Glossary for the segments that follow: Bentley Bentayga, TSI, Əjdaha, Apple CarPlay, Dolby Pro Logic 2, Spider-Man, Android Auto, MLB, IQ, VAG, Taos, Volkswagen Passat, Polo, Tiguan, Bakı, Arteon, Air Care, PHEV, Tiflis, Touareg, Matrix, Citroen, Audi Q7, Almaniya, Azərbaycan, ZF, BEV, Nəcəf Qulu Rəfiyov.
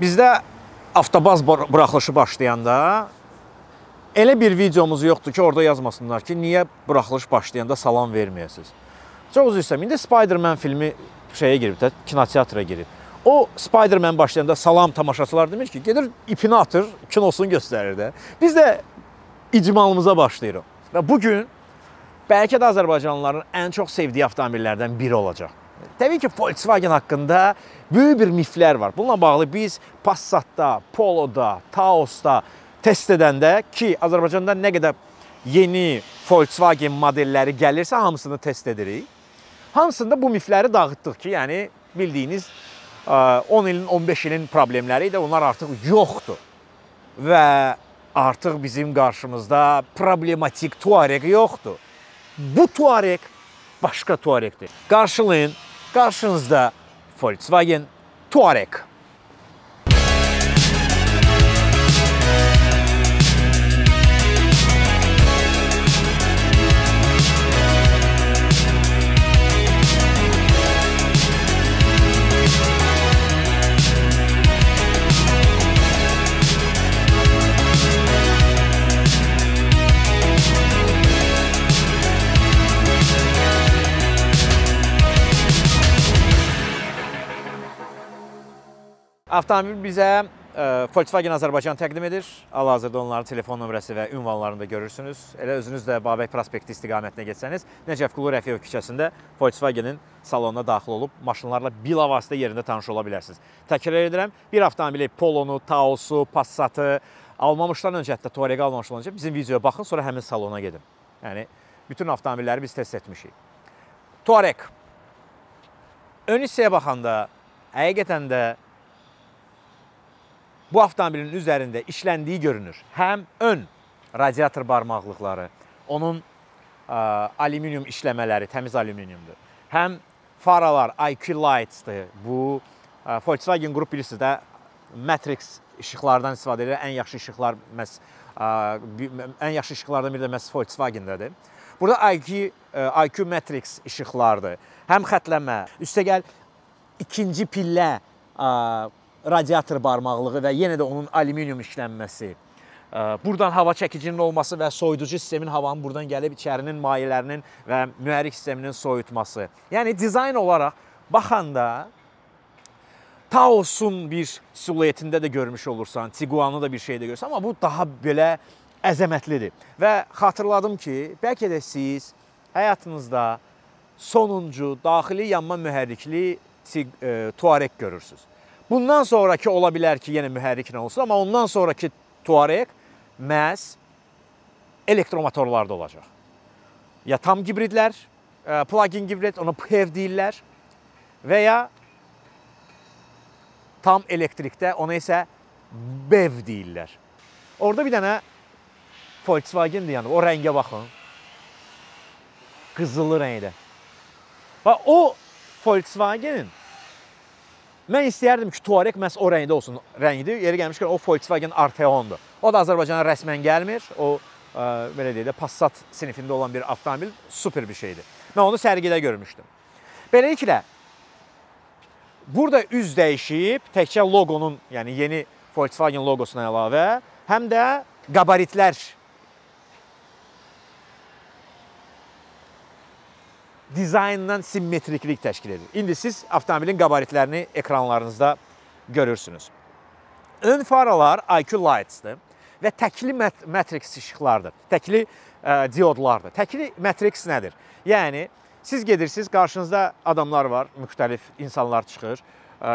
Bizdə avtobaz buraxılışı başlayanda elə bir videomuz yoxdur ki, orada yazmasınlar ki, niyə buraxılış başlayanda salam verməyəsiniz. Çox üzr istəyirəm, indi Spider-Man filmi şeye girib, kinoteatra girib. O Spider-Man başlayanda salam tamaşaçılar demir ki, gedir ipini atır, kinosunu göstərir də. Biz də icmalımıza başlayırıq. Və bugün bəlkə də Azərbaycanlıların ən çox sevdiyi avtomobillərdən biri olacaq. Təbii ki, Volkswagen haqqında böyük bir miflər var. Bununla bağlı biz Passat'da, Polo'da, Taos'da test edəndə ki, Azərbaycanda nə qədər yeni Volkswagen modelləri gəlirsə hamısını test edirik. Hamısında bu mifləri dağıtdıq ki, yəni bildiyiniz 10 ilin, 15 ilin problemləri idi, onlar artıq yoxdur. Və artıq bizim qarşımızda problematik Touareg yoxdur. Bu Touareg başqa Touaregdir. Qarşılayın, qarşınızda Volkswagen Touareg. Avtomobil bizə Volkswagen Azərbaycan təqdim edir. Hal-hazırda onların telefon nömrəsi və ünvanlarını da görürsünüz. Elə özünüz də Babək prospekti istiqamətinə geçsəniz, Nəcəf Qulu Rəfiyov küçəsində Volkswagenin salonuna daxil olub maşınlarla bilavasitə yerində tanış ola bilərsiniz. Təkrar edirəm, bir avtomobili Polonu, Taosu, Passatı almamışdan öncə, hətta Touareg almamışdan öncə bizim videoya baxın, sonra həmin salona gedin. Yəni, bütün avtomobilləri biz test etmişik. Touareg. Ön hissəyə baxanda, həqiqətən də bu avtomobilin üzərində işləndiyi görünür. Həm ön radiator barmaqlıqları, onun alüminium işləmələri, təmiz alüminiumdur. Həm faralar, IQ lights-dır. Bu, Volkswagen qrup bilirsiniz də, Matrix işıqlardan istifadə edir. Ən yaxşı işıqlar məhz, ən yaxşı işıqlardan biri də məhz Volkswagen-dədir. Burada IQ Matrix işıqlardır. Həm xətlənmə, üstə gəl, ikinci pillə radiator barmaqlığı və yenə də onun alüminium işlənməsi, buradan hava çəkicinin olması və soyuducu sistemin havanın buradan gəlib içərinin mayelərinin və mühərrik sisteminin soyutması. Yəni, dizayn olaraq baxanda Taosun bir siluetində də görmüş olursan, Tiguan'ı da bir şeydə görürsən, amma bu daha belə əzəmətlidir. Və xatırladım ki, bəlkə də siz həyatınızda sonuncu daxili yanma mühərrikli Touareg görürsünüz. Bundan sonraki ola bilər ki, yenə mühərrik nə olsun, amma ondan sonraki Touareg məhz elektromotorlarda olacaq. Ya tam hibridlər, plug-in hibrid, ona PHEV deyirlər və ya tam elektrikdə, ona isə BEV deyirlər. Orada bir dənə Volkswagen-dir, yəni o rəngə baxın. Qızılı rəngdə. Və o Volkswagen-in mən istəyərdim ki, Touareg məhz o rəngdə olsun. Rəngidir, yeri gəlmişkən o Volkswagen Arteon'dur. O da Azərbaycana rəsmən gəlmir. O, belə deyək də, Passat sinifində olan bir avtomobil super bir şeydir. Mən onu sərgidə görmüşdüm. Beləliklə, burada üz dəyişib, təkcə logonun, yəni yeni Volkswagen logosuna əlavə, həm də qabaritlər dizayndan simmetriklik təşkil edir. İndi siz avtomobilin qabaritlərini ekranlarınızda görürsünüz. Ön faralar IQ lights-dır və təkli matriks işıqlardır, təkli diodlardır. Təkli matriks nədir? Yəni, siz gedirsiniz, qarşınızda adamlar var, müxtəlif insanlar çıxır,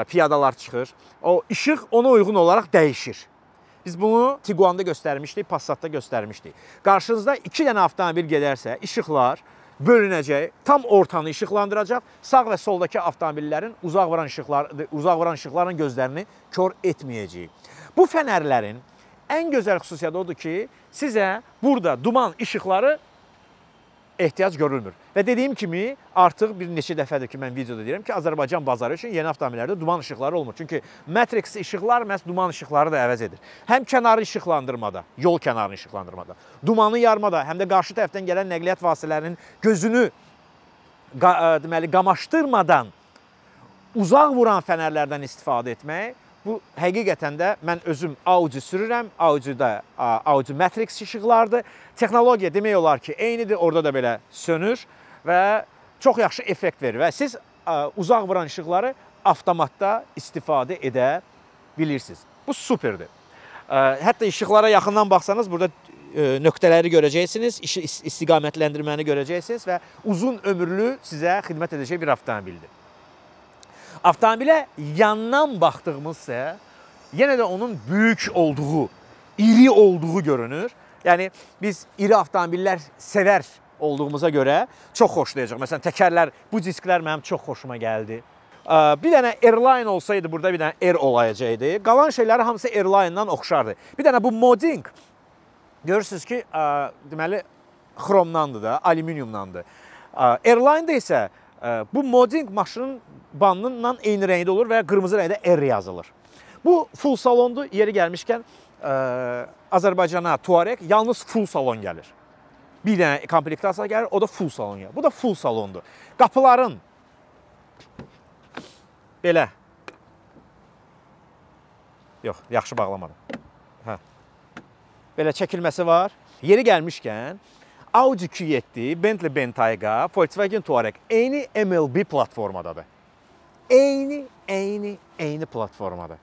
piyadalar çıxır. O işıq ona uyğun olaraq dəyişir. Biz bunu Tiguan'da göstərmişdik, Passat'da göstərmişdik. Qarşınızda iki dənə avtomobil gedərsə, işıqlar bölünəcək, tam ortanı işıqlandıracaq, sağ və soldakı avtomobillərin uzaq vuran işıqların gözlərini kör etməyəcək. Bu fənərlərin ən gözəl xüsusiyyəti odur ki, sizə burada duman işıqları ehtiyac görülmür. Və dediyim kimi, artıq bir neçə dəfədir ki, mən videoda deyirəm ki, Azərbaycan bazarı üçün yeni avtomobillərdə duman işıqları olmur. Çünki Matrix işıqlar məhz duman işıqları da əvəz edir. Həm kənarı işıqlandırmada, yol kənarını işıqlandırmada, dumanı yarmada, həm də qarşı tərəfdən gələn nəqliyyat vasitələrinin gözünü qamaşdırmadan uzaq vuran fənərlərdən istifadə etmək Bu həqiqətən də mən özüm Audi sürürəm. Audi Matrix işıqlardır. Texnologiya demək olar ki, eynidir. Orada da belə sönür və çox yaxşı effekt verir. Və siz uzaq vuran işıqları avtomatda istifadə edə bilirsiniz. Bu superdir. Hətta işıqlara yaxından baxsanız, burada nöqtələri görəcəksiniz, istiqamətləndirməni görəcəksiniz və uzun ömürlü sizə xidmət edəcək bir avtomobildir. Avtomobilə yandan baxdığımızsa, yenə də onun böyük olduğu, iri olduğu görünür. Yəni, biz iri avtomobillər sevər olduğumuza görə çox xoşlayacaq. Məsələn, təkərlər, bu disklər mənim çox xoşuma gəldi. Bir dənə airline olsaydı, burada bir dənə air olayacaqdı. Qalan şeyləri hamısı airline-dan oxşardı. Bir dənə bu modding, görürsünüz ki, deməli, xromdandır da, alüminiumdandır. Airline-da isə bu modding maşının bandından eyni rəngdə olur və qırmızı rəngdə R yazılır. Bu full salondur. Yeri gəlmişkən Azərbaycana Touareg yalnız full salon gəlir. Bir dənə komplektasiya gəlir, o da full salon gəlir. Bu da full salondur. Qapıların belə. Yox, yaxşı bağlamadım. Hə. Belə çəkilməsi var. Yeri gəlmişkən Audi Q7, Bentley Bentayga, Volkswagen Touareg eyni MLB platformadadır. Eyni platformada.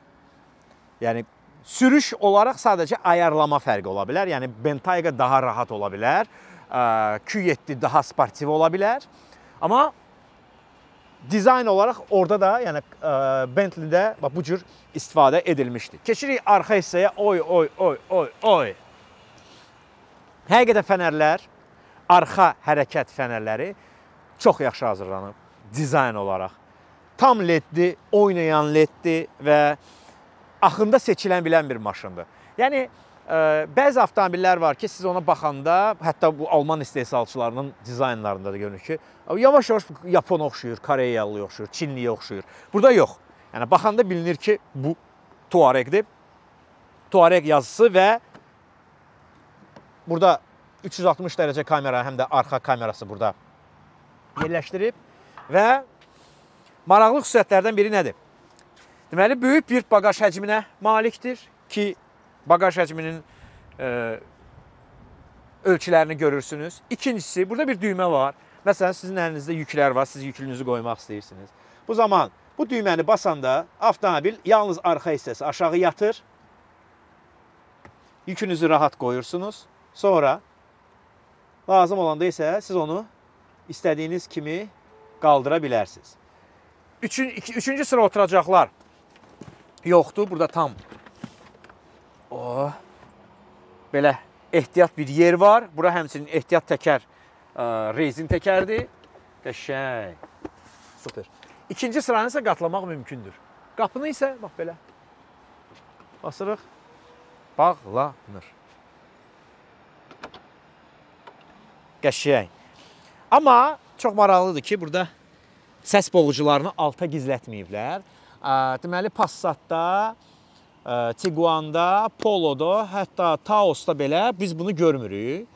Yəni, sürüş olaraq sadəcə ayarlama fərqi ola bilər. Yəni, Bentayga daha rahat ola bilər, Q7 daha sportiv ola bilər. Amma dizayn olaraq orada da, yəni, Bentley'də bu cür istifadə edilmişdir. Keçirik arxa hissəyə, oy. Həqiqətən fənərlər, arxa hərəkət fənərləri çox yaxşı hazırlanıb dizayn olaraq. Tam leddi, oynayan leddi və axında seçilən bilən bir maşındır. Yəni, bəzi avtomobillər var ki, siz ona baxanda, hətta bu Alman istehsalçılarının dizaynlarında da görünür ki, yavaş-yavaş Yapon oxşuyur, Koreyalı oxşuyur, Çinliyə oxşuyur. Burada yox. Yəni, baxanda bilinir ki, bu Touareg'dir. Touareg yazısı və burada 360 dərəcə kamera, həm də arxa kamerası burada yerləşdirib və maraqlı xüsusiyyətlərdən biri nədir? Deməli, böyük bir bagaj həcminə malikdir ki, bagaj həcminin ölçülərini görürsünüz. İkincisi, burada bir düymə var. Məsələn, sizin əlinizdə yüklər var, siz yüklünüzü qoymaq istəyirsiniz. Bu zaman bu düyməni basanda avtomobil yalnız arxa hissəsi aşağı yatır. Yükünüzü rahat qoyursunuz. Sonra lazım olanda isə siz onu istədiyiniz kimi qaldıra bilərsiniz. Üçüncü sıra oturacaqlar yoxdur. Burada tam belə ehtiyat bir yer var. Bura həmçinin ehtiyat təkər, rezin təkərdir. Qəşəng. Super. İkinci sıranı isə qatlamaq mümkündür. Qapını isə, bax belə, basırıq, bağlanır. Qəşəng. Amma çox maraqlıdır ki, burada səs boğucularını alta gizlətməyiblər. Deməli, Passat'da, Tiguan'da, Polo'da, hətta Taos'da belə biz bunu görmürük.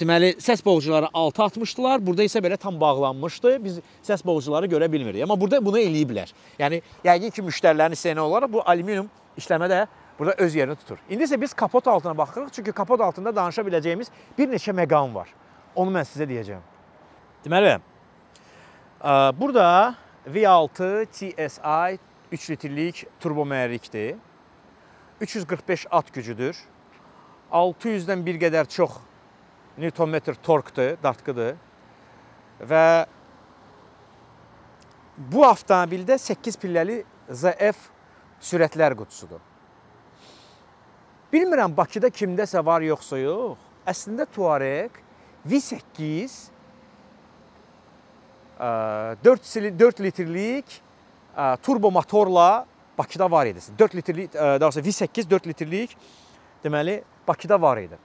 Deməli, səs boğucuları alta atmışdılar, burada isə belə tam bağlanmışdı. Biz səs boğucuları görə bilmirik. Amma burada bunu eləyiblər. Yəni, yəqin ki, müştərilərin istəyinə olaraq bu alüminium işləmə də burada öz yerini tutur. İndi isə biz kapot altına baxırıq, çünki kapot altında danışa biləcəyimiz bir neçə məqam var. Onu mən sizə deyəcəm. Deməli, burada V6 TSI 3 litrlik turbo mühərrikdir. 345 at gücüdür. 600-dən bir qədər çox Nm torqdır, dartqıdır. Və bu avtomobildə 8 pilləli ZF sürətlər qutusudur. Bilmirəm, Bakıda kimdəsə var, yoxsa yox. Əslində Touareg V8 4 litrlik turbo motorla Bakıda var idi. V8 4 litrlik deməli Bakıda var idi.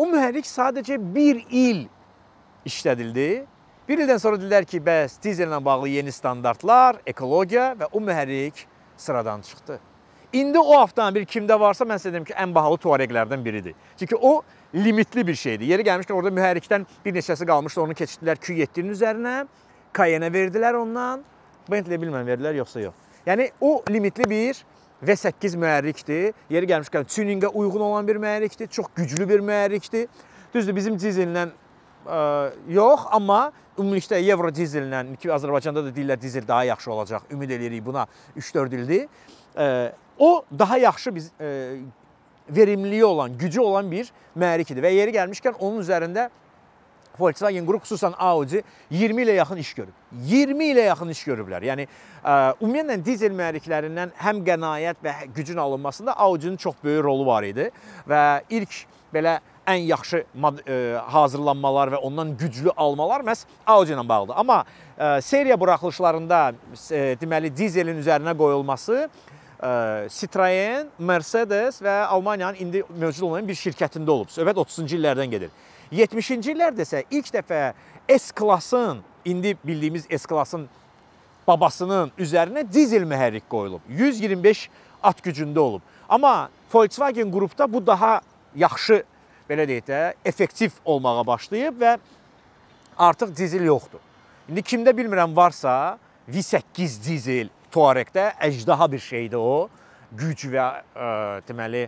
O mühərrik sadəcə bir il işlədildi. Bir ildən sonra dedilər ki, bəs dizellə bağlı yeni standartlar, ekologiya və o mühərrik sıradan çıxdı. İndi o avtomobil kimdə varsa, mən sizə dedim ki, ən bahalı Touareglərdən biridir. Çünki o limitli bir şeydir. Yeri gəlmişdi, orada mühərrikdən bir neçəsi qalmışdı, onu keçirdilər Q7'nin üzərinə. Cayenne verdilər ondan, Bentley bilməm verdilər, yoxsa yox. Yəni, o limitli bir V8 mühərrikdir. Yeri gəlmişkən tuningə uyğun olan bir mühərrikdir. Çox güclü bir mühərrikdir. Düzdür, bizim dizellə yox, amma ümumilikdə Euro dizellə, ki Azərbaycanda da deyirlər dizel daha yaxşı olacaq. Ümid edirik buna 3-4 ildir. O daha yaxşı biz verimliliyi olan, gücü olan bir mühərrikdir. Və yeri gəlmişkən onun üzərində Volkswagen qrup, xüsusən Audi 20 ilə yaxın iş görüb. 20 ilə yaxın iş görüblər. Yəni, ümumiyyətlə, dizel mühərriklərindən həm qənaət və gücün alınmasında Audinin çox böyük rolu var idi. Və ilk belə ən yaxşı hazırlanmalar və ondan güclü almalar məhz Audi ilə bağlıdır. Amma seriya buraxılışlarında deməli, dizelin üzərinə qoyulması Citroen, Mercedes və Almaniyanın indi mövcud olan bir şirkətində olub. Söhbət 30-cu illərdən gedir. 70-ci illərdə isə ilk dəfə S-klasın, indi bildiyimiz S-klasın babasının üzərinə dizel mühərrik qoyulub. 125 at gücündə olub. Amma Volkswagen qrupda bu daha yaxşı, belə deyək də, effektiv olmağa başlayıb və artıq dizel yoxdur. İndi kimdə bilmirəm varsa, V8 dizel Touaregdə əjdaha bir şeydir o. Güc və deməli,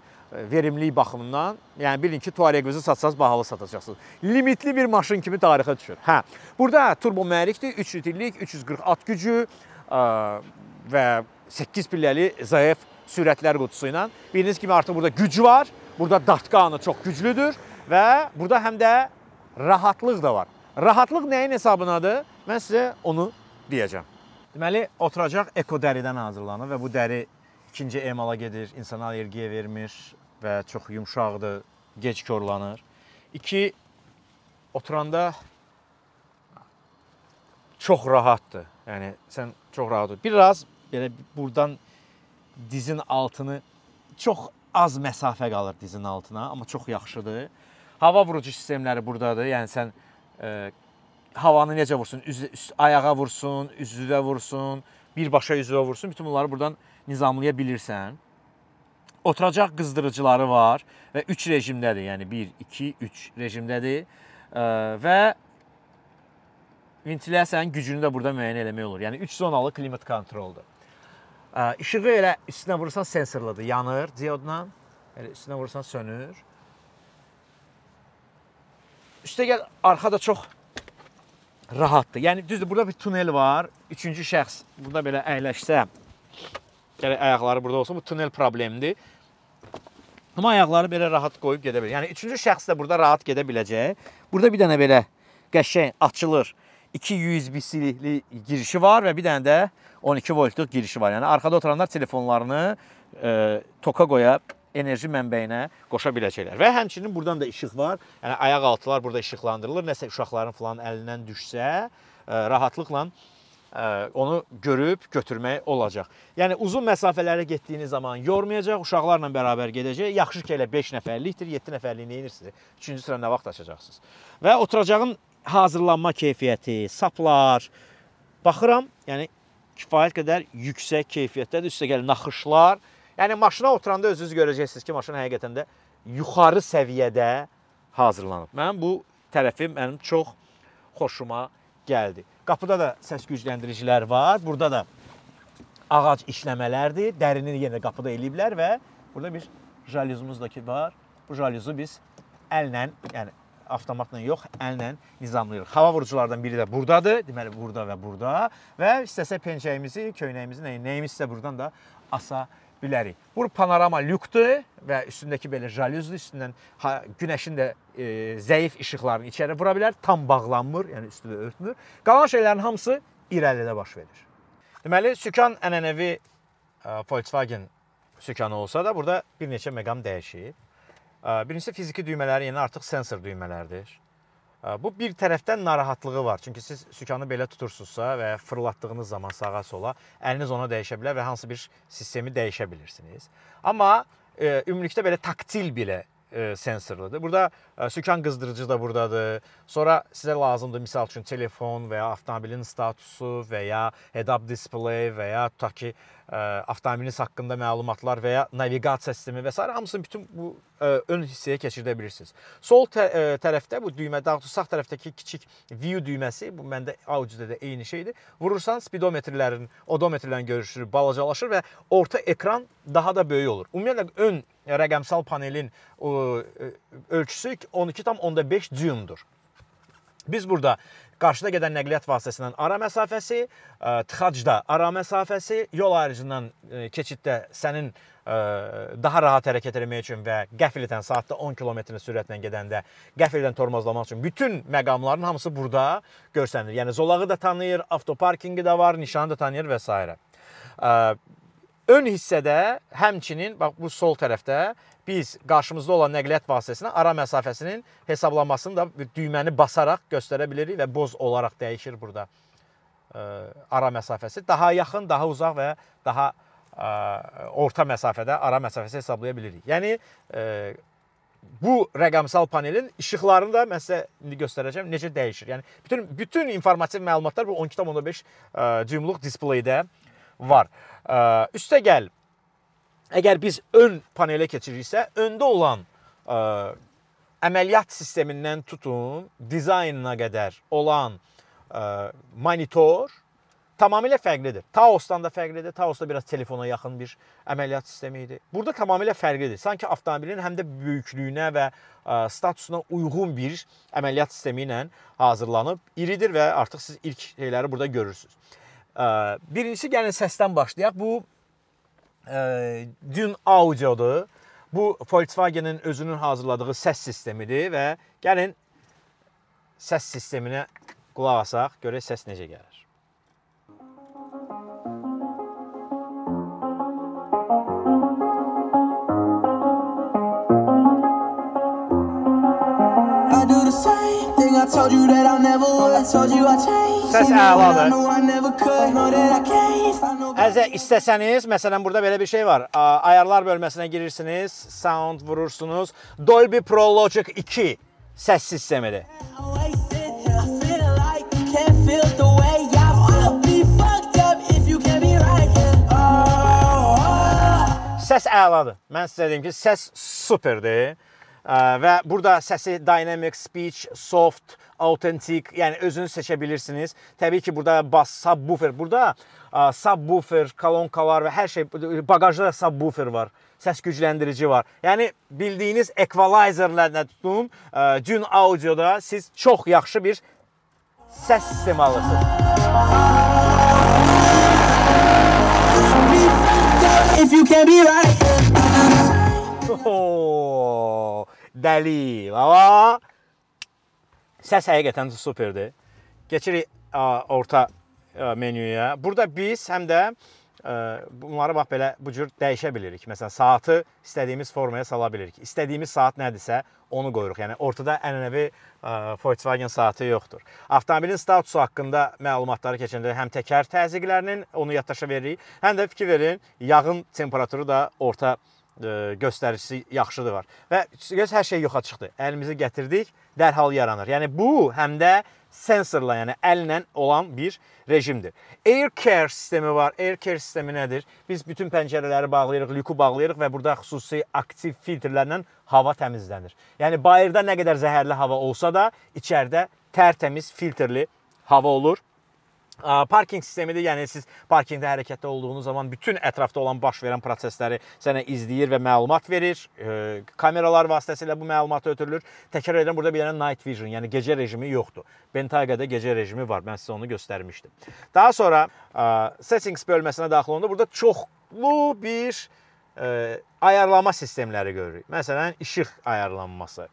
verimlilik baxımından, yəni bilin ki, Touareg'ınızı satsanız, bahalı satacaqsınız. Limitli bir maşın kimi tarixə düşür. Hə, burada turbo mühərrikdir, 3 litrlik, 340 at gücü və 8 pilləli ZF sürətlər qutusu ilə. Biliniz kimi artıq burada güc var, burada dartqanı çox güclüdür və burada həm də rahatlıq da var. Rahatlıq nəyin hesabınadır? Mən sizə onu deyəcəm. Deməli, oturacaq eko dəridən hazırlanır və bu dəri ikinci emala gedir, insana alergiya vermir və çox yumşaqdır, gec korlanır. İki, oturanda çox rahatdır. Yəni, sən çox rahatdır. Biraz buradan dizin altını, çox az məsafə qalır dizin altına, amma çox yaxşıdır. Hava vurucu sistemləri buradadır. Yəni, sən havanı necə vursun? Ayağa vursun, üzvə vursun, birbaşa üzvə vursun. Bütün bunları buradan nizamlaya bilirsən. Oturacaq qızdırıcıları var və 3 rejimdədir. Yəni 1, 2, 3 rejimdədir. Və ventilasiyanın gücünü də burada müəyyən eləmək olur. Yəni 3 zonalı klimat kontroldur. İşığı elə üstünə vurursan sensorlıdır. Yanır diodla. Üstünə vurursan sönür. Üstə gəl, arxada çox rahatdır. Yəni düzdür, burada bir tunel var. Üçüncü şəxs burada belə əyləşsə, gələk ayaqları burada olsun, bu tunel problemidir. Amma ayaqları belə rahat qoyub gedə bilir. Yəni üçüncü şəxs də burada rahat gedə biləcək. Burada bir dənə belə qəşəng açılır. 2 USB-C girişi var və bir dənə də 12 voltluq girişi var. Yəni arxada oturanlar telefonlarını toka qoya, enerji mənbəyinə qoşa biləcəklər. Və həmçinin buradan da işıq var. Yəni ayaq altılar burada işıqlandırılır. Nəsə uşaqların falan əlindən düşsə, rahatlıqla onu görüb götürmək olacaq. Yəni uzun məsafələrə getdiyiniz zaman yormayacaq, uşaqlarla bərabər gedəcək. Yaxşı ki, elə 5 nəfərlikdir, 7 nəfərliyini enirsiniz. 3-cü sıra nə vaxt açacaqsınız? Və oturacağın hazırlanma keyfiyyəti, saplar, baxıram, yəni kifayət qədər yüksək keyfiyyətdədir. Üstə gəlir naxışlar. Yəni maşına oturanda özünüz görəcəksiniz ki, maşın həqiqətən də yuxarı səviyyədə hazırlanıb. Mənim bu tərəfim mənim çox xoşuma gəldi. Qapıda da səs gücləndiricilər var. Burada da ağac işləmələrdir. Dərini yenə qapıda eləyiblər və burada bir jalüzümüz də ki var. Bu jalüzü biz əllə, yəni avtomatla yox, əllə nizamlayırıq. Hava vuruculardan biri də buradadır. Deməli, burada və burada. Və istəsək pencəyimizi, köynəyimizi, nəyimizsə buradan da asa bilərik. Bu panorama lükdür və üstündəki belə jalüzdür. Üstündən günəşin də zəif işıqlarını içəri vura bilər. Tam bağlanmır, yəni üstü də örtmür. Qalan şeylərin hamısı irəlidə baş verir. Deməli, sükan ənənəvi Volkswagen sükanı olsa da burada bir neçə məqam dəyişib. Birincisi fiziki düymələri, yəni artıq sensor düymələrdir. Bu bir tərəfdən narahatlığı var. Çünki siz sükanı belə tutursunuzsa və fırlatdığınız zaman sağa sola əliniz ona dəyişə bilər və hansı bir sistemi dəyişə bilirsiniz. Amma ümumilikdə belə taktil belə sensorludur. Burada sükan qızdırıcı da buradadır. Sonra sizə lazımdır misal üçün telefon və ya avtomobilin statusu və ya head-up display və ya tutaq ki avtomobiliniz hakkında məlumatlar veya navigasyon sistemi vesaire hamısını bütün bu ön hisseye keçirdə bilirsiniz. Sol tərəfdə bu düymə, daha sağ tərəfdəki kiçik view düyməsi, bu məndə Audi'də də eyni şeydir. Vurursan spidometrlərin, odometrlərin görüşü balacalaşır və orta ekran daha da böyük olur. Ümumiyyətlə ön rəqəmsal panelin ölçüsü 12,5 düymdür. Biz burada qarşıda gedən nəqliyyat vasitəsindən ara məsafəsi, tıxacda ara məsafəsi, yol ayrıcından keçiddə sənin daha rahat hərəkət etmək üçün və qəfildən saatda 10 kilometrin sürətlə gedəndə qəfildən tormozlamaq üçün bütün məqamların hamısı burada görsənilir. Yəni zolağı da tanıyır, avtoparkingi də var, nişanı da tanıyır və s. Ön hissədə həmçinin, bax bu sol tərəfdə biz qarşımızda olan nəqliyyat vasitəsinə ara məsafəsinin hesablanmasını da bir düyməni basaraq göstərə bilirik və boz olaraq dəyişir burada ara məsafəsi. Daha yaxın, daha uzaq və daha orta məsafədə ara məsafəsi hesablaya bilirik. Yəni bu rəqəmsal panelin işıqlarını da mən sizə indi göstərəcəm necə dəyişir. Yəni bütün informativ məlumatlar bu 12,5 düymluq displeydə var. Üstəgəl, əgər biz ön panelə keçiriksə, öndə olan əməliyyat sistemindən tutun, dizaynına qədər olan monitor tamamilə fərqlidir. Taos'dan da fərqlidir. Taos'da biraz telefona yaxın bir əməliyyat sistemi idi. Burada tamamilə fərqlidir. Sanki avtomobilin həm də böyüklüyünə və statusuna uyğun bir əməliyyat sistemi ilə hazırlanıb. İridir və artıq siz ilk şeyləri burada görürsünüz. Birincisi, gəlin səsdən başlayaq. Bu Dün Audio'dur. Bu Volkswagen'in özünün hazırladığı səs sistemidir və gəlin səs sisteminə qulaq asaq, görək səs necə gəlir. Səs əladır. Əgər istəsəniz, məsələn burada belə bir şey var. Ayarlar bölməsinə girirsiniz, sound vurursunuz. Dolby Pro Logic 2 səs sistemidir. Səs əladır. Mən sizə deyim ki, səs superdir. Və burada səsi dynamic, speech, soft, authentic, yəni özünü seçə bilirsiniz. Təbii ki, burada bass, subwoofer, burada subwoofer, kolonkalar və hər şey, bagajda da subwoofer var, səs gücləndirici var. Yəni bildiyiniz equalizerlərlə tutun, Dün Audio'da siz çox yaxşı bir səs sistemi alırsınız. Ooo, dəli, valla, səs həqiqətən superdir. Geçirik orta menüyə. Burada biz həm də bunları bax belə bu cür dəyişə bilirik. Məsələn, saatı istədiyimiz formaya sala bilirik. İstədiyimiz saat nədirsə onu qoyuruq. Yəni, ortada ənənəvi Volkswagen saatı yoxdur. Avtomobilin statusu haqqında məlumatları keçəndə həm təkər təzyiqlərinin, onu yaddaşa veririk, həm də fikir verin, yağın temperaturu da orta göstəricisi yaxşıdır var. Və göz hər şey yoxa çıxdı. Əlimizi gətirdik, dərhal yaranır. Yəni bu həm də sensorla, yəni əllə olan bir rejimdir. Air Care sistemi var. Air Care sistemi nədir? Biz bütün pəncərələri bağlayırıq, lüku bağlayırıq və burada xüsusi aktiv filtrlərlə hava təmizlənir. Yəni bayırda nə qədər zəhərli hava olsa da içəridə tərtəmiz filtrli hava olur. Parking sistemidir, yəni siz parkingdə hərəkətdə olduğunuz zaman bütün ətrafda olan baş verən prosesləri sənə izləyir və məlumat verir. Kameralar vasitəsilə bu məlumatı ötürülür. Təkrar edirəm, burada bir dənə night vision, yəni gecə rejimi yoxdur. Bentayga'da gecə rejimi var, mən sizə onu göstərmişdim. Daha sonra settings bölməsinə daxil olanda burada çoxlu bir ayarlama sistemləri görürük. Məsələn, işıq ayarlanması.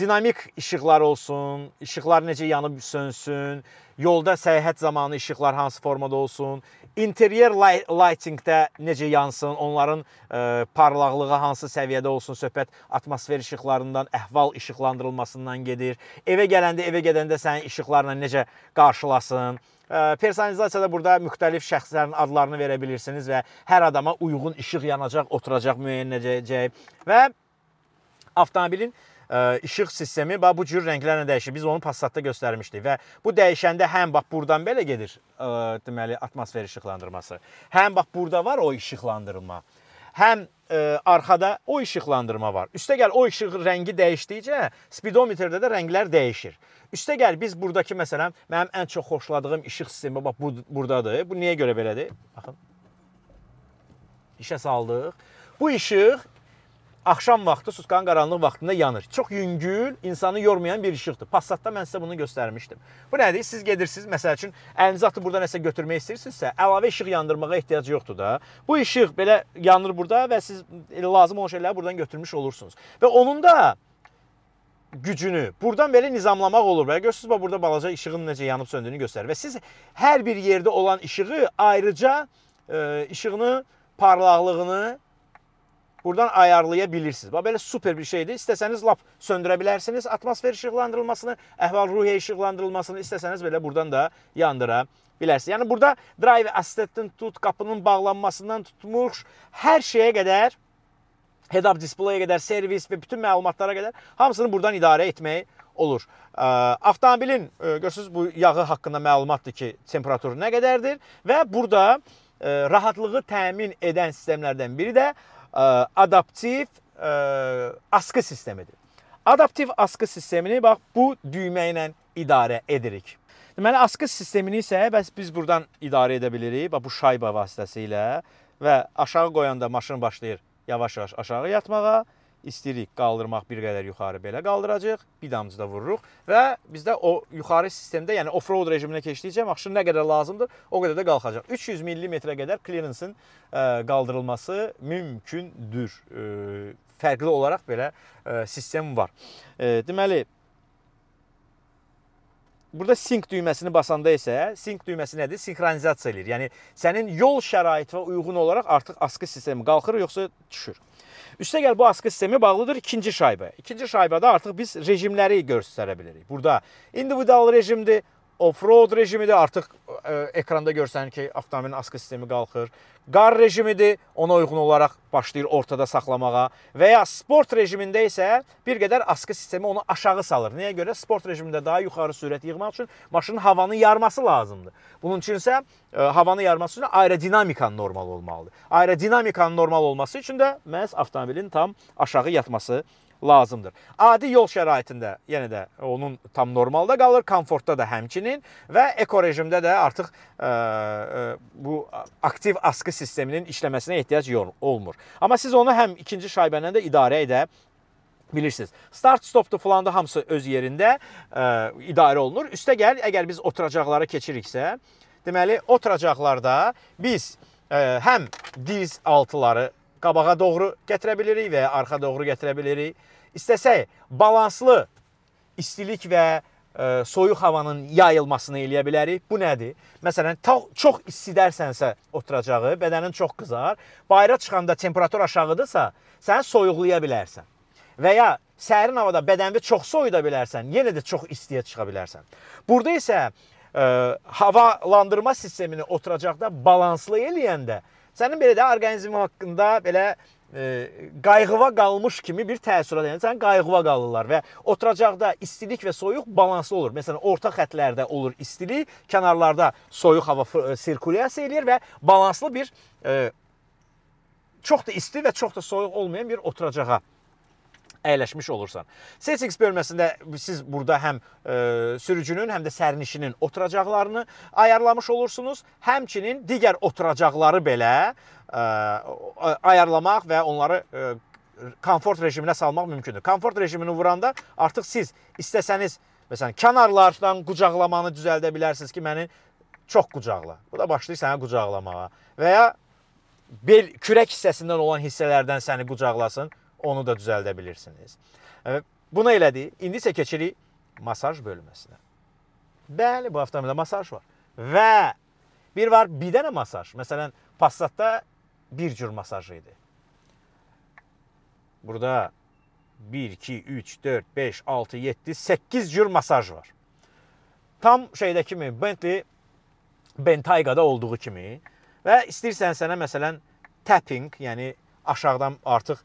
Dinamik işıqlar olsun, işıqlar necə yanıb sönsün, yolda səyahət zamanı işıqlar hansı formada olsun, interior lightingdə necə yansın, onların parlaqlığı hansı səviyyədə olsun, söhbət atmosfer işıqlarından, əhval işıqlandırılmasından gedir. Evə gedəndə sənin işıqlarla necə qarşılasın. Personalizasiyada burada müxtəlif şəxslərin adlarını verə bilirsiniz və hər adama uyğun işıq yanacaq, oturacaq müəyyənləcək və avtomobilin işıq sistemi bax bu cür rənglərlə dəyişir. Biz onu Passatda göstərmişdik və bu dəyişəndə həm bax buradan belə gedir, deməli atmosfer işıqlandırması. Həm bax burada var o işıqlandırma. Həm arxada o işıqlandırma var. Üstəgəl o işıq rəngi dəyişdikcə spidometrdə də rənglər dəyişir. Üstəgəl biz buradakı məsələn mənim ən çox xoşladığım işıq sistemi bax buradadır. Bu niyə görə belədir? Baxın. İşə saldıq. Bu işıq axşam vaxtı, sutkanın qaranlıq vaxtında yanır. Çox yüngül, insanı yormayan bir işıqdır. Passatda mən sizə bunu göstərmişdim. Bu nədir? Siz gedirsiniz, məsəl üçün, əlinizi atıb burada nəsə götürmək istəyirsinizsə, əlavə işıq yandırmağa ehtiyac yoxdur da. Bu işıq belə yanır burada və siz lazım olan şeyləri buradan götürmüş olursunuz. Və onun da gücünü buradan belə nizamlamaq olur. Və görürsünüz, burada balaca işığın necə yanıb söndüyünü göstərir. Və siz hər bir yerdə olan işığı ayrıca işığını, parlaqlığını buradan ayarlaya bilirsiniz. Bax, belə super bir şeydir. İstəsəniz lap söndürə bilərsiniz atmosfer işıqlandırılmasını, əhval-ruhiyyə işıqlandırılmasını, istəsəniz belə buradan da yandıra bilərsiniz. Yəni burada drive assistantdan tut, qapının bağlanmasından tutmuş hər şeyə qədər, head-up displaya qədər, servis və bütün məlumatlara qədər hamısını buradan idarə etmək olur. Avtomobilin, görürsünüz, bu yağı haqqında məlumatdır ki, temperaturu nə qədərdir və burada rahatlığı təmin edən sistemlərdən biri də adaptiv askı sistemidir. Adaptiv askı sistemini bax bu düymə ilə idarə edirik. Deməli askı sistemini isə bəs biz buradan idarə edə bilirik. Bax bu şayba vasitəsilə və aşağı qoyanda maşın başlayır yavaş-yavaş aşağı yatmağa. İstəyirik qaldırmaq bir qədər yuxarı belə qaldıracaq. Bir damcı da vururuq və bizdə o yuxarı sistemdə, yəni off-road rejiminə keçdikcə maşın nə qədər lazımdır, o qədər də qalxacaq. 300 mm-ə qədər clearance-in qaldırılması mümkündür. Fərqli olaraq belə sistem var. Deməli, burada sync düyməsini basanda isə, sync düyməsi nədir? Sinkronizasiya eləyir. Yəni, sənin yol şəraitə uyğun olaraq artıq askı sistemi qalxır, yoxsa düşür. Üstəgəl bu askı sistemi bağlıdır ikinci şaybaya. İkinci şaybada artıq biz rejimləri göstərə bilirik. Burada individual rejimdir, off-road rejimidir, artıq ekranda görsənir ki, avtomobilin askı sistemi qalxır. Qar rejimidir, ona uyğun olaraq başlayır ortada saxlamağa. Və ya sport rejimində isə bir qədər askı sistemi onu aşağı salır. Nəyə görə? Sport rejimində daha yuxarı sürət yığmaq üçün maşının havanı yarması lazımdır. Bunun üçün isə havanı yarması üçün aerodinamikanın normal olmalıdır. Aerodinamikanın normal olması üçün də məhz avtomobilin tam aşağı yatması lazımdır. Adi yol şəraitində yenə də onun tam normalda qalır, komfortda da həmçinin və eko rejimdə də artıq bu aktiv askı sisteminin işləməsinə ehtiyac olmur. Amma siz onu həm ikinci şaybənlə də idarə edə bilirsiniz. Start-stop'da falan da hamısı öz yerində idarə olunur. Üstəgəl, əgər biz oturacaqlara keçiriksə, deməli oturacaqlarda biz həm diz altıları qabağa doğru gətirə bilirik və ya arxa doğru gətirə bilirik. İstəsək, balanslı istilik və soyuq havanın yayılmasını eləyə bilərik. Bu nədir? Məsələn, çox issidərsənsə oturacağı, bədənin çox qızar, bayıra çıxanda temperatur aşağıdırsa, sən soyuqlaya bilərsən. Və ya sərin havada bədənini çox soyuda bilərsən, yenə də çox istiyə çıxa bilərsən. Burada isə havalandırma sistemini oturacaqda balanslı eləyəndə, sənin belə də orqanizm haqqında belə qayğıva qalmış kimi bir təsirat, yəni sən qayğıva qalırlar və oturacaqda istilik və soyuq balanslı olur. Məsələn, orta xətlərdə olur istilik, kənarlarda soyuq hava sirkulyasiya eləyir və balanslı bir, çox da isti və çox da soyuq olmayan bir oturacağa əyləşmiş olursan. Settings bölməsində siz burada həm sürücünün, həm də sərnişinin oturacaqlarını ayarlamış olursunuz. Həmçinin digər oturacaqları belə ayarlamaq və onları komfort rejiminə salmaq mümkündür. Komfort rejimini vuranda artıq siz istəsəniz, məsələn, kənarlardan qucaqlamanı düzəldə bilərsiniz ki, məni çox qucaqla. Bu da başlayır səni qucaqlamağa. Və ya bel, kürək hissəsindən olan hissələrdən səni qucaqlasın. Onu da düzəldə bilirsiniz. Buna elədi. İndi isə keçirik masaj bölməsinə. Bəli, bu avtomobildə masaj var. Və bir dənə masaj. Məsələn, Passatda bir cür masaj idi. Burada 1, 2, 3, 4, 5, 6, 7, 8 cür masaj var. Tam şeydə kimi, Bentley Bentayga'da olduğu kimi. Və istəyirsən sənə, məsələn, tapping, yəni aşağıdan artıq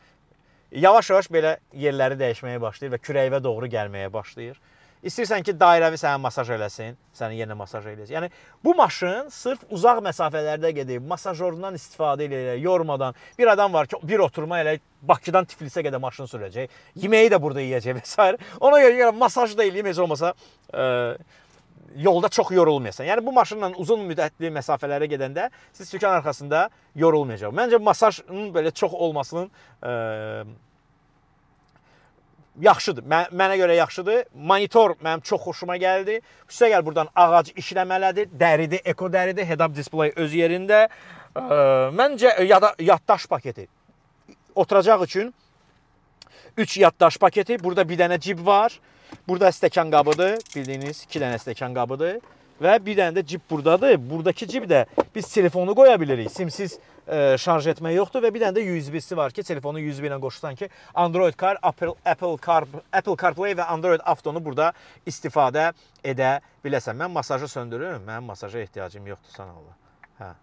yavaş-yavaş belə yerləri dəyişməyə başlayır və kürəyivə doğru gəlməyə başlayır. İstəyirsən ki, dairəvi sənə masaj eləsin, səni yenə masaj eləsin. Yəni, bu maşın sırf uzaq məsafələrdə gedib, masajorundan istifadə eləyir, yormadan. Bir adam var ki, bir oturma eləyir, Bakıdan Tiflisə qədər maşın sürəcək, yeməyi də burada yiyəcək və s. Ona görə masaj da eləyim, heç olmasa yolda çox yorulmayasan. Yəni, bu maşınla uzun müddətli məsafələrə gedəndə siz sükan arxasında yorulmayacaq. Məncə, masajın belə çox olmasının yaxşıdır. Mənə görə yaxşıdır. Monitor mənim çox xoşuma gəldi. Xüsusə gəl buradan ağac işləməlidir. Dəridir, eko dəridir. Head-up display öz yerində. Məncə yaddaş paketi. Oturacaq üçün 3 yaddaş paketi. Burada bir dənə cib var. Burada stəkan qabıdır. Bildiyiniz 2 dənə stəkan qabıdır. Və bir dənə də cib buradadır. Buradakı cib də biz telefonu qoya bilirik. Simsiz şarj etmək yoxdur və bir dənə də USB-si var ki, telefonu USB ilə qoşursan ki, Android Car, Apple CarPlay və Android Auto'nu burada istifadə edə biləsən. Mən masajı söndürürüm, mənim masaja ehtiyacım yoxdur, sana Allah.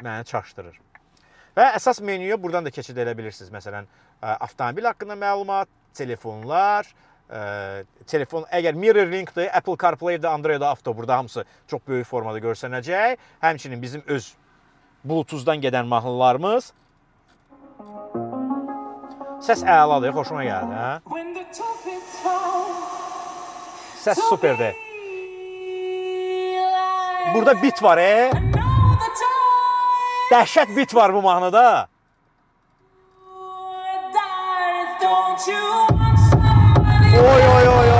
Məni çaşdırır. Və əsas menüyə buradan da keçid edə bilirsiniz. Məsələn, avtomobil haqqında məlumat, telefonlar, telefon, əgər mirror linkdir, Apple CarPlay'dir, Android Auto, burada hamısı çox böyük formada görsənəcək. Həmçinin bizim öz Bluetooth'dan gedən mahnılarımız. Səs əladır, xoşuma gəldi, hə? Səs superdir. Burada bit var, dəhşət bit var bu mahnıda. Oy, oy, oy, oy.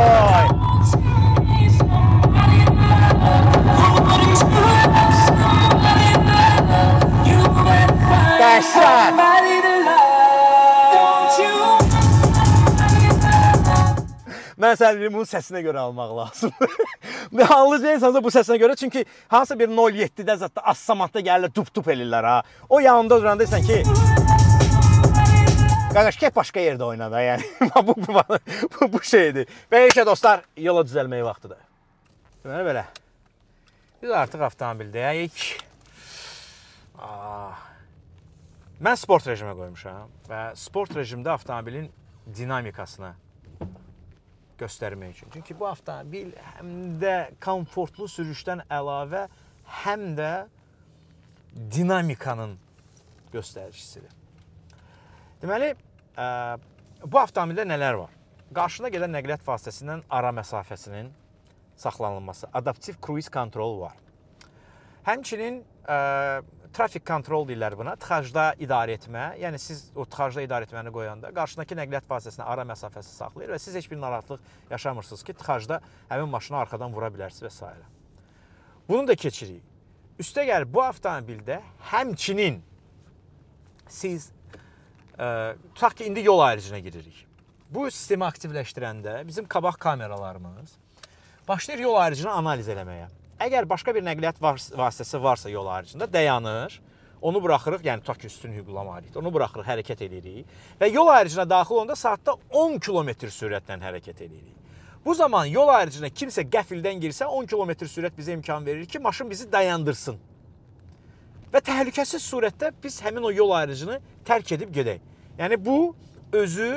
Dəhşət. Mən sənə deyirəm, bunun səsinə görə almaq lazımdır. Anlayacaqsanız da bu səsinə görə, çünki hansısa bir 0.7-də zətdə assamatda gəlirlər, dup-dup elirlər ha. O yanında duranda deyirsən ki, qardaş, kef başqa yerdə oynadı, yəni bu şeydir. Və işə dostlar, yola düzəlmək vaxtıdır. Deməli belə, biz artıq avtomobildəyik. Mən sport rejimə qoymuşam və sport rejimdə avtomobilin dinamikasını göstərmək üçün. Çünki bu avtomobil həm də komfortlu sürüşdən əlavə, həm də dinamikanın göstəricisidir. Deməli, bu avtomobildə nələr var? Qarşına gələn nəqliyyat vasitəsindən ara məsafəsinin saxlanılması, adaptiv cruise control var. Həmçinin trafik kontrol deyirlər buna, tıxacda idarə etmə, yəni siz o tıxacda idarə etməni qoyanda qarşındakı nəqliyyat vasitəsinə ara məsafəsi saxlayır və siz heç bir narahatlıq yaşamırsınız ki, tıxacda həmin maşını arxadan vura bilərsiniz və s. Bunu da keçirik. Üstəgəl bu avtomobildə həmçinin siz, tutaq ki, indi yol ayrıcına giririk. Bu sistemi aktivləşdirəndə bizim qabaq kameralarımız başlayır yol ayrıcını analiz eləməyə. Əgər başqa bir nəqliyyat vasitəsi varsa yol haricində, dayanır, onu buraxırıq, yəni tutaq ki, üstün hüquqla malikdir, onu buraxırıq, hərəkət edirik və yol haricinə daxil olanda saatda 10 km sürətlə hərəkət edirik. Bu zaman yol haricinə kimsə qəfildən girsə, 10 km sürət bizə imkan verir ki, maşın bizi dayandırsın və təhlükəsiz sürətdə biz həmin o yol haricini tərk edib gedək. Yəni, bu özü,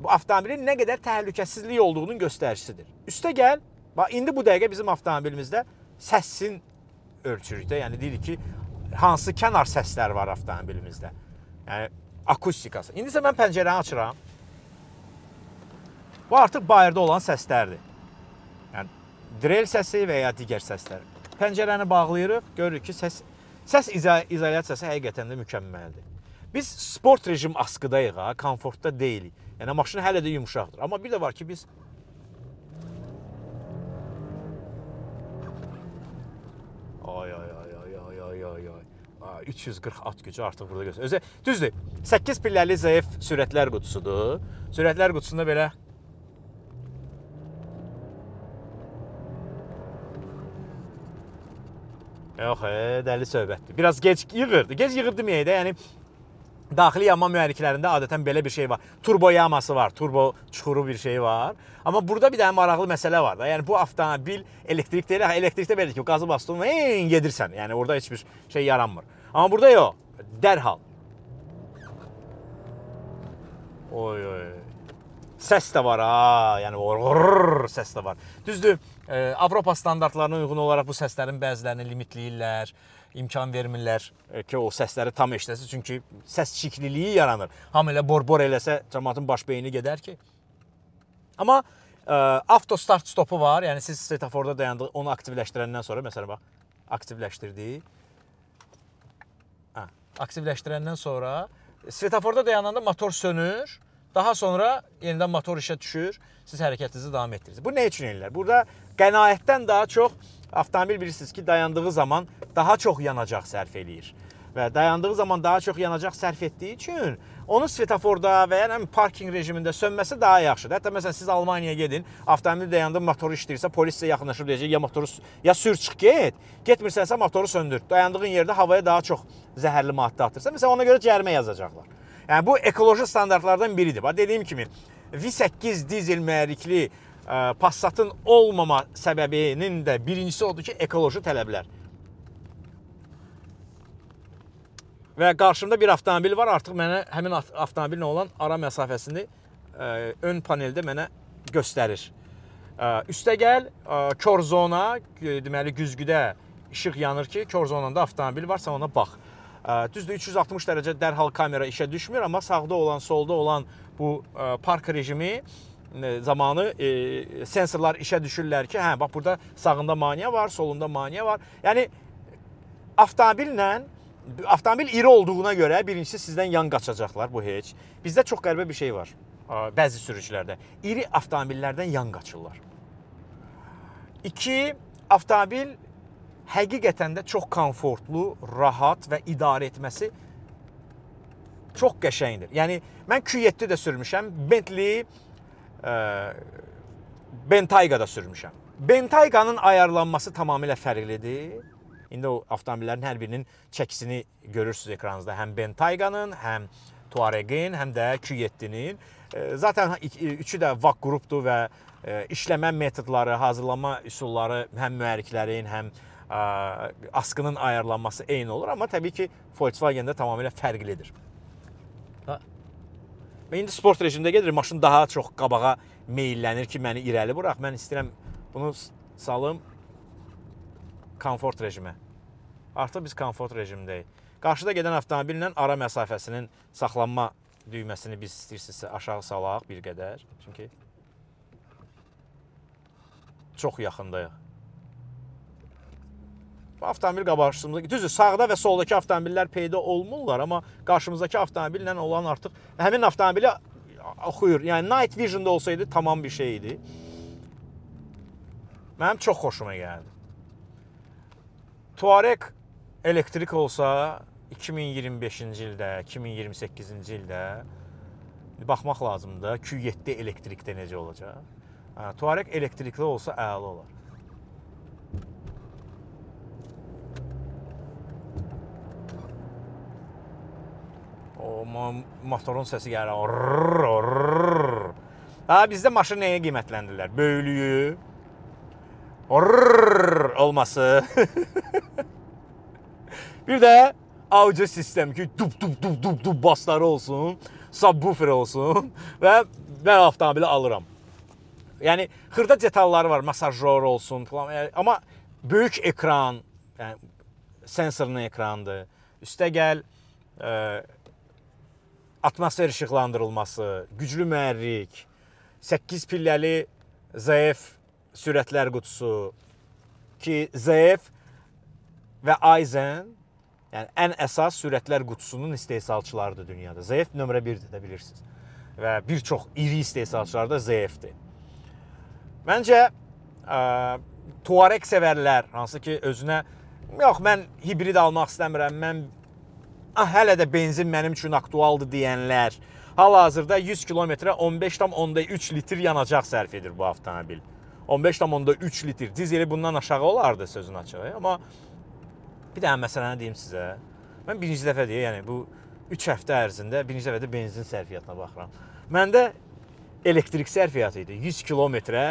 bu avtomobilin nə qədər təhlükəsizlik olduğunun göstəricisidir. Üstəgəl, indi bu dəqiqə bizim avtomobilimizdə səsin ölçürükdə, yəni deyirik ki, hansı kənar səslər var avtomobilimizdə, yəni akustikası. İndi isə mən pəncərəni açıram, bu artıq bayırda olan səslərdir, yəni drel səsi və ya digər səslər. Pəncərəni bağlayırıq, görürük ki, səs izolyasiyası həqiqətən də mükəmməldir. Biz sport rejim askıdayıq, komfortda deyilik, yəni maşın hələ də yumuşaqdır, amma bir də var ki, biz ay, ay, ay, ay, ay, ay, ay. 340 at gücü artıq burada göstərir. Düzdür, 8 pilləli zəif sürətlər qutusudur. Sürətlər qutusunda belə yox, dəli söhbətdir. Biraz gec yığırdı. Gec yığır deməyək də, yəni daxili yanma mühərriklərində adətən belə bir şey var. Turbo yaması var, turbo çuxuru bir şey var. Amma burada bir dənə maraqlı məsələ var da. Yəni, bu avtomobil elektrik deyil. Elektrikdə belə ki, qazı bastın, gedirsən. Yəni, orada heç bir şey yaranmır. Amma burada yox, dərhal. Oy oy. Səs də var ha, yəni vurur səs də var. Düzdür, Avropa standartlarına uyğun olaraq bu səslərin bəzilərini limitləyirlər, imkan vermirlər ki, o səsləri tam eşidəsi, çünki səs çikliliyi yaranır. Hamı elə bor-bor eləsə, cəmatın baş beyni gedər ki. Amma avto start stopu var, yəni siz svetoforda dayandığı, onu aktivləşdirəndən sonra, məsələn bax, aktivləşdirdi. Aktivləşdirəndən sonra, svetoforda dayananda motor sönür. Daha sonra yeniden motor işe düşür, siz hərəkətinizi devam etdirirsiniz. Bu ne için elirlər? Burada qənaətdən daha çox avtomobil bilirsiniz ki, dayandığı zaman daha çox yanacaq sərf eləyir. Və dayandığı zaman daha çox yanacaq sərf etdiyi için onun svetoforda və yəni parking rejimində sönməsi daha yaxşıdır. Hətta məsələn siz Almaniyaya gedin, avtomobil dayandığı motoru işləyirsə, polis sizə yaxınlaşıb deyəcək ya motoru ya sür çıx get, getmirsənsə motoru söndür. Dayandığın yerdə havaya daha çox zəhərli maddə atırsan, məsələn ona görə cərimə yazacaqlar. Yəni, bu ekoloji standartlardan biridir. Dediyim kimi, V8 dizel mühərrikli Passat'ın olmama səbəbinin də birincisi odur ki, ekoloji tələblər. Və qarşımda bir avtomobil var. Artıq mənə həmin avtomobilin olan ara məsafəsini ön paneldə mənə göstərir. Üstəgəl, kör zona, deməli, güzgüdə işıq yanır ki, kör zonanda avtomobil varsa ona bax. Düzdür, 360 dərəcə dərhal kamera işə düşmür, amma sağda olan, solda olan bu park rejimi zamanı sensorlar işə düşürlər ki, hə, bax burada sağında maneə var, solunda maneə var. Yəni, avtomobil iri olduğuna görə birincisi sizdən yan qaçacaqlar, bu heç. Bizdə çox qəribə bir şey var bəzi sürücülərdə. İri avtomobillərdən yan qaçırlar. İki, avtomobil həqiqətən də çox konfortlu, rahat və idarə etməsi çox qəşəngdir. Yəni, mən Q7 də sürmüşəm, Bentley Bentayga da sürmüşəm. Bentayganın ayarlanması tamamilə fərqlidir. İndi o avtomobillərin hər birinin çəkisini görürsünüz ekranınızda. Həm Bentayganın, həm Touareg'in, həm də Q7-nin. Zaten üçü də VAG qrupdur və işləmə metodları, hazırlama üsulları həm mühərriklərin, həm askının ayarlanması eyni olur, amma təbii ki, Volkswagen-də tamamilə fərqlidir. Və indi sport rejimdə gedir, maşın daha çox qabağa meyillənir ki, məni irəli burax, mən istəyirəm bunu salım konfort rejimə. Artıq biz konfort rejimdəyik. Qarşıda gedən avtomobillə ara məsafəsinin saxlanma düyməsini biz istəyirsinizsə aşağı salaq bir qədər, çünki çox yaxındayıq. Avtomobil qarşımızdakı, düzdür, sağda və soldakı avtomobillər peyda olmurlar, amma qarşımızdakı avtomobillə olan artıq həmin avtomobili oxuyur. Yəni, Night Vision'da olsaydı tamam bir şey idi. Mənim çox xoşuma gəldi. Touareg elektrik olsa 2025-ci ildə, 2028-ci ildə baxmaq lazımdır. Q7 elektrikdə necə olacaq? Touareg elektrikli olsa əla olar. Motorun səsi gəlir. Bizdə maşın nəyə qiymətləndirlər? Böylüyü, olması. Bir də audio sistem ki, dub basları olsun, subwoofer olsun və mən avtomobili alıram. Yəni, xırda detalları var, masajor olsun, amma böyük ekran, sensorun ekrandır. Üstəgəl, atmosfer işıqlandırılması, güclü mühərrik, 8 pilləli ZF sürətlər qutusu ki, ZF və Aizen ən əsas sürətlər qutusunun istehsalçılarıdır dünyada. ZF nömrə 1-dir də bilirsiniz və bir çox iri istehsalçılar da ZF-dir. Məncə, Touareg sevərlər, hansı ki, özünə, yox, mən hibrid almaq istəmirəm, mən hələ də benzin mənim üçün aktualdır deyənlər, hal-hazırda 100 kilometrə 15,3 litr yanacaq sərf edir bu avtomobil. 15,3 litr. Dizeli bundan aşağı olardı sözün açığı. Amma bir də məsələni deyim sizə. Mən birinci dəfə deyə, yəni bu 3 həftə ərzində birinci dəfə də benzin sərfiyyatına baxıram. Məndə elektrik sərfiyyatı idi. 100 kilometrə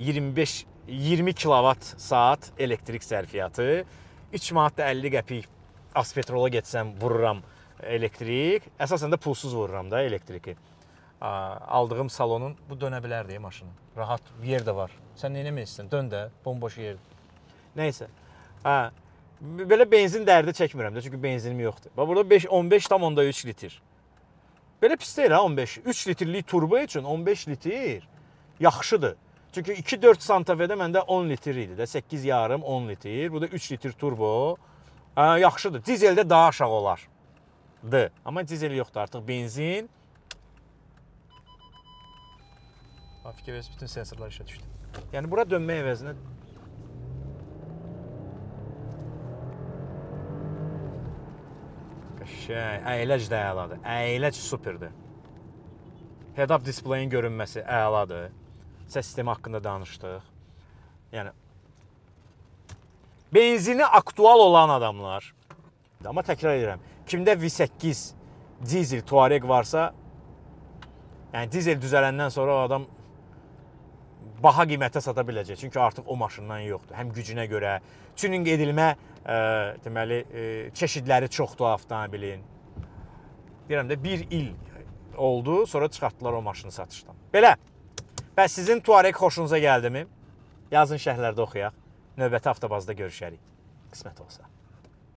20 kilovat saat elektrik sərfiyyatı, 3 manat da 50 qəpik. Az petrola getsəm vururam elektrik. Əsasən də pulsuz vururam da elektriki. aldığım salonun, bu dönə bilər deyə maşının. Rahat bir yer də var. Sən nə eləmək istəyirsən? Dön də, bomboş yerdir. Nəysə. Hə, belə benzin dərdi çəkmirəm də, çünki benzinim yoxdur. Bax burada 15,3 litr. Belə pis deyil ha 15. 3 litrlik turbo üçün 15 litr yaxşıdır. Çünki 2.4 Santa Fe'də məndə 10 litr idi də, 8,5 10 litr. Burada 3 litr turbo. Yaxşıdır. Dizeldə daha aşağı olardı. Amma dizel yoxdur artıq. Benzin. Fikirverici bütün sensorlar işə düşdü. Yəni bura dönmək əvəzinə qəşəng, əyləc də əladır. Əyləc superdir. Head-up displeyin görünməsi əladır. Səs sistemi haqqında danışdıq. Yəni benzini aktual olan adamlar, amma təkrar edirəm, kimdə V8 dizel Touareg varsa, yəni dizel düzələndən sonra o adam baha qiymətə sata biləcək. Çünki artıq o maşından yoxdur. Həm gücünə görə, tuning edilmə deməli, çeşidləri çoxdur avtomobilin. Deyirəm də, bir il oldu, sonra çıxartdılar o maşını satışdan. Belə, bəs sizin Touareg xoşunuza gəldimi? Yazın şərhlərdə oxuyaq. Növbəti avtobazda görüşərik. Qismət olsa.